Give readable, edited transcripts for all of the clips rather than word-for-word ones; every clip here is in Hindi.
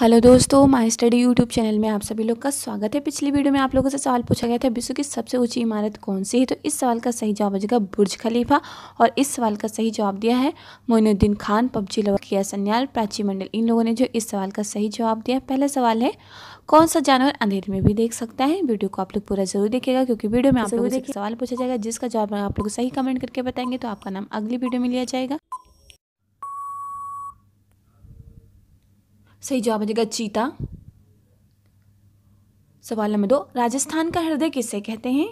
हेलो दोस्तों, माय स्टडी यूट्यूब चैनल में आप सभी लोग का स्वागत है। पिछली वीडियो में आप लोगों से सवाल पूछा गया था विश्व की सबसे ऊंची इमारत कौन सी है, तो इस सवाल का सही जवाब हो जाएगा बुर्ज खलीफा। और इस सवाल का सही जवाब दिया है मुइनुद्दीन खान, PUBG लवर किया सन्याल, प्राची मंडल, इन लोगों ने जो इस सवाल का सही जवाब दिया। पहला सवाल है कौन सा जानवर अंधेरे में भी देख सकता है। वीडियो को आप लोग पूरा जरूर देखिएगा क्योंकि वीडियो में आप लोगों से एक सवाल पूछा जाएगा जिसका जवाब आप लोग सही कमेंट करके बताएंगे तो आपका नाम अगली वीडियो में लिया जाएगा। सही जवाब हो जाएगा चीता। सवाल नंबर 2, राजस्थान का हृदय किसे कहते हैं।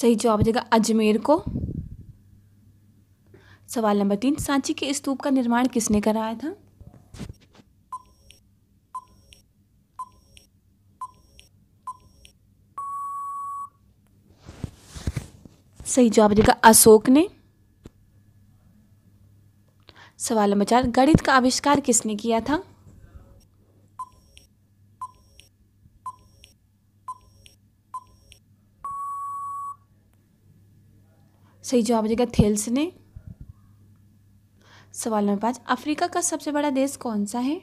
सही जवाब हो जाएगा अजमेर को। सवाल नंबर 3, सांची के स्तूप का निर्माण किसने कराया था। सही जवाब देगा अशोक ने। सवाल नंबर 4, गणित का आविष्कार किसने किया था। सही जवाब देगा थेल्स ने। सवाल नंबर 5, अफ्रीका का सबसे बड़ा देश कौन सा है।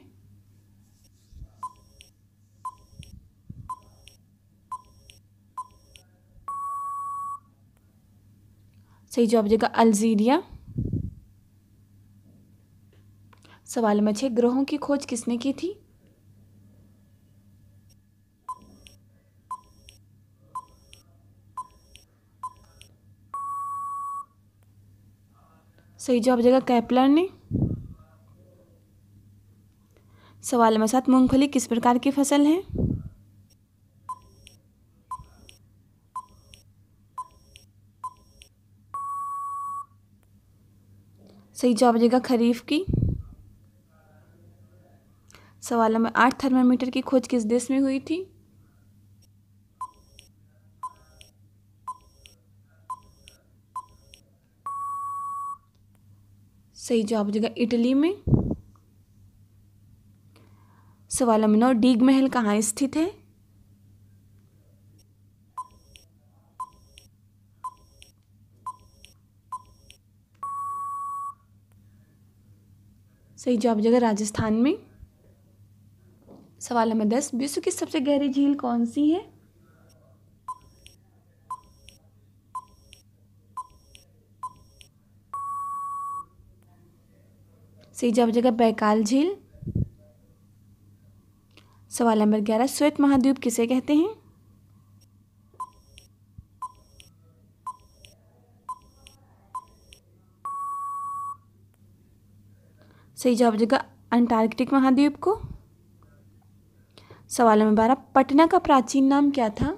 सही जवाब देगा अल्जीरिया। सवाल नंबर 6, ग्रहों की खोज किसने की थी। सही जवाब देगा केपलर ने। सवाल नंबर 7, मूंगफली किस प्रकार की फसल है। सही जवाब हो जाएगा खरीफ की। सवाल नंबर 8, थर्मामीटर की खोज किस देश में हुई थी। सही जवाब हो जाएगा इटली में। सवाल नंबर 9, डीग महल कहाँ स्थित है। सही जवाब जगह राजस्थान में। सवाल नंबर 10, विश्व की सबसे गहरी झील कौन सी है। सही जवाब जगह बैकाल झील। सवाल नंबर 11, श्वेत महाद्वीप किसे कहते हैं। सही जवाब देगा अंटार्कटिक महाद्वीप को। सवाल नंबर 12, पटना का प्राचीन नाम क्या था।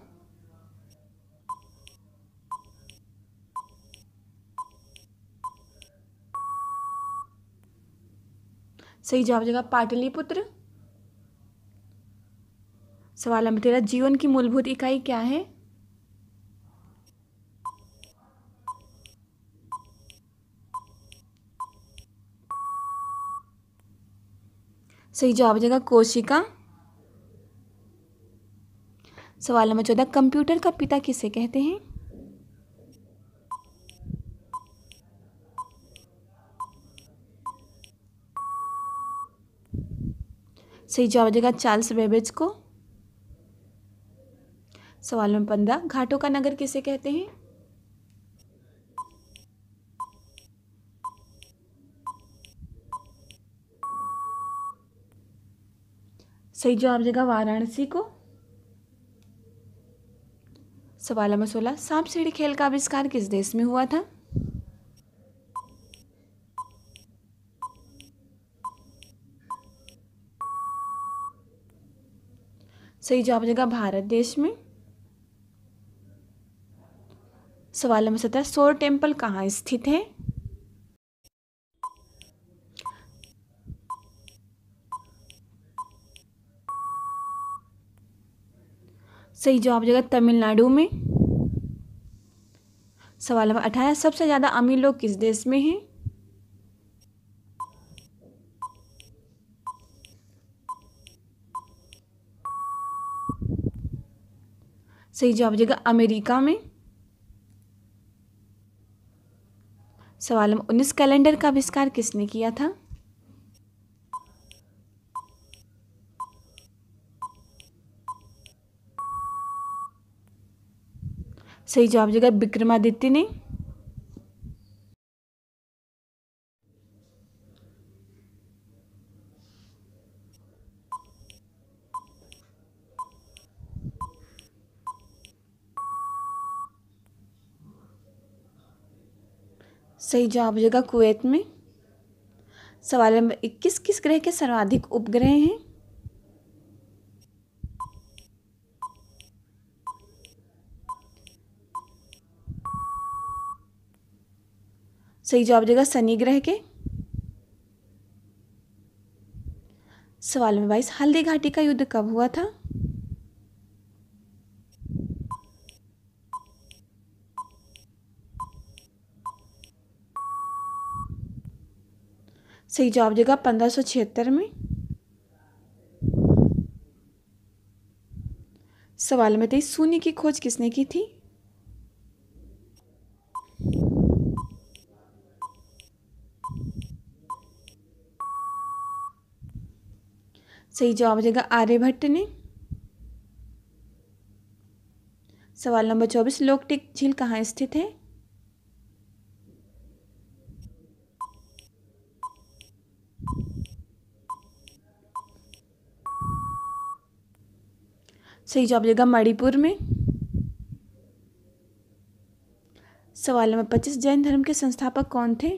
सही जवाब देगा पाटलिपुत्र। सवाल नंबर 13, जीवन की मूलभूत इकाई क्या है। सही जवाब हो जाएगा कोशिका। सवाल नंबर 14, कंप्यूटर का पिता किसे कहते हैं। सही जवाब हो जाएगा चार्ल्स बैबेज को। सवाल नंबर 15, घाटों का नगर किसे कहते हैं। सही जवाब देगा वाराणसी को। सवाल नंबर 16, सांप सीढ़ी खेल का आविष्कार किस देश में हुआ था। सही जवाब देगा भारत देश में। सवाल नंबर 17, सोर टेम्पल कहाँ स्थित है। सही जवाब जगह तमिलनाडु में। सवाल नंबर 18, सबसे ज़्यादा अमीर लोग किस देश में हैं। सही जवाब जगह अमेरिका में। सवाल नंबर 19, कैलेंडर का आविष्कार किसने किया था? सही जवाब जगह विक्रमादित्य ने। सही जवाब जगह कुवैत में। सवाल नंबर 21, किस ग्रह के सर्वाधिक उपग्रह हैं? सही जवाब देगा शनि ग्रह के। सवाल नंबर 22, हल्दी घाटी का युद्ध कब हुआ था? सही जवाब देगा 1576 में। सवाल नंबर 23, शून्य की खोज किसने की थी? सही जवाब हो जाएगा आर्यभट्ट ने। सवाल नंबर 24, लोकटेक झील कहाँ स्थित है? सही जवाब हो जाएगा मणिपुर में। सवाल नंबर 25, जैन धर्म के संस्थापक कौन थे?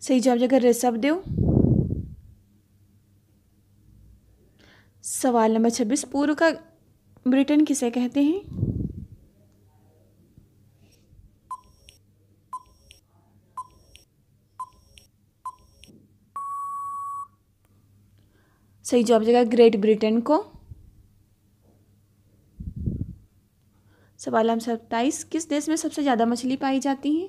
सही जवाब जगह रिश्व देव। सवाल नंबर 26, पूर्व का ब्रिटेन किसे कहते हैं? सही जवाब जगह ग्रेट ब्रिटेन को। सवाल नंबर 27, किस देश में सबसे ज़्यादा मछली पाई जाती है?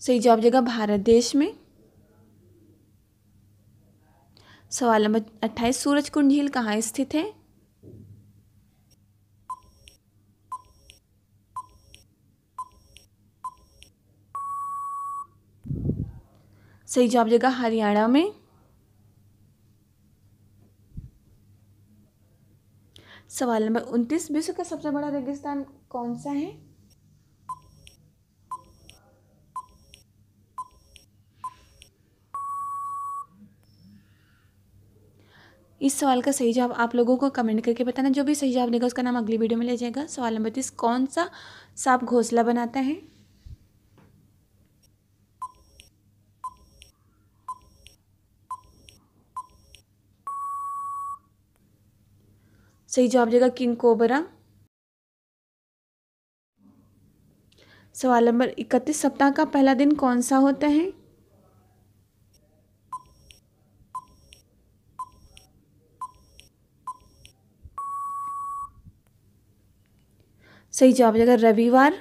सही जवाब जगह भारत देश में। सवाल नंबर 28, सूरज कुंड झील कहाँ स्थित है? सही जवाब जगह हरियाणा में। सवाल नंबर 29, विश्व का सबसे बड़ा रेगिस्तान कौन सा है? इस सवाल का सही जवाब आप लोगों को कमेंट करके बताना। जो भी सही जवाब देगा उसका नाम अगली वीडियो में ले जाएगा। सवाल नंबर 30, कौन सा सांप घोंसला बनाता है? सही जवाब देगा किंग कोबरा। सवाल नंबर 31, सप्ताह का पहला दिन कौन सा होता है? सही जवाब देगा रविवार।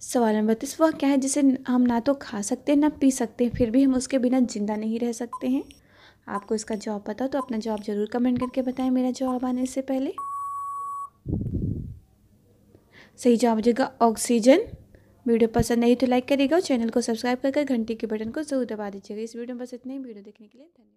सवाल नंबर 30, वह क्या है जिसे हम ना तो खा सकते हैं ना पी सकते हैं, फिर भी हम उसके बिना जिंदा नहीं रह सकते हैं? आपको इसका जवाब पता हो तो अपना जवाब जरूर कमेंट करके बताएं मेरा जवाब आने से पहले। सही जवाब देगा ऑक्सीजन। वीडियो पसंद आई तो लाइक करिएगा और चैनल को सब्सक्राइब करके घंटी के बटन को जरूर दबा दीजिएगा। इस वीडियो में बस इतना ही। वीडियो देखने के लिए धन्यवाद।